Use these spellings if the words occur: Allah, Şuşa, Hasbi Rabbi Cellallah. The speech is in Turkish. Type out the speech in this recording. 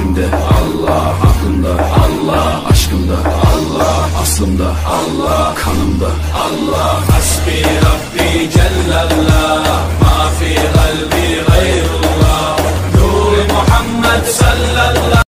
fikrimde Allah, aklımda Allah, aşkımda Allah, aslımda Allah, kanımda Allah. Hasbi Rabbi Cellallah.